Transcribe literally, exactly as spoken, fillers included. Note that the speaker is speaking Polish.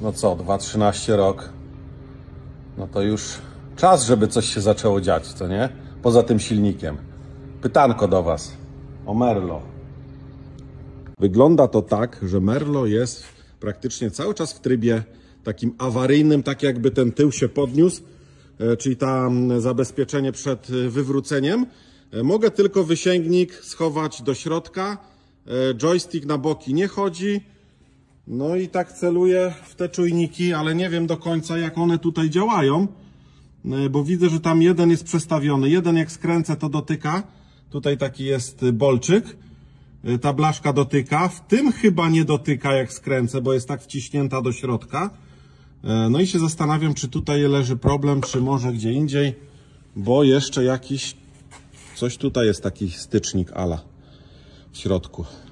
no co, dwa tysiące trzynasty rok, no to już czas, żeby coś się zaczęło dziać, co nie? Poza tym silnikiem. Pytanko do Was o Merlo. Wygląda to tak, że Merlo jest praktycznie cały czas w trybie takim awaryjnym, tak jakby ten tył się podniósł, czyli tam zabezpieczenie przed wywróceniem. Mogę tylko wysięgnik schować do środka, joystick na boki nie chodzi, no i tak celuję w te czujniki, ale nie wiem do końca, jak one tutaj działają, bo widzę, że tam jeden jest przestawiony, jeden jak skręcę, to dotyka, tutaj taki jest bolczyk, ta blaszka dotyka, w tym chyba nie dotyka, jak skręcę, bo jest tak wciśnięta do środka. No i się zastanawiam, czy tutaj leży problem, czy może gdzie indziej, bo jeszcze jakiś, coś tutaj jest, taki stycznik ala w środku.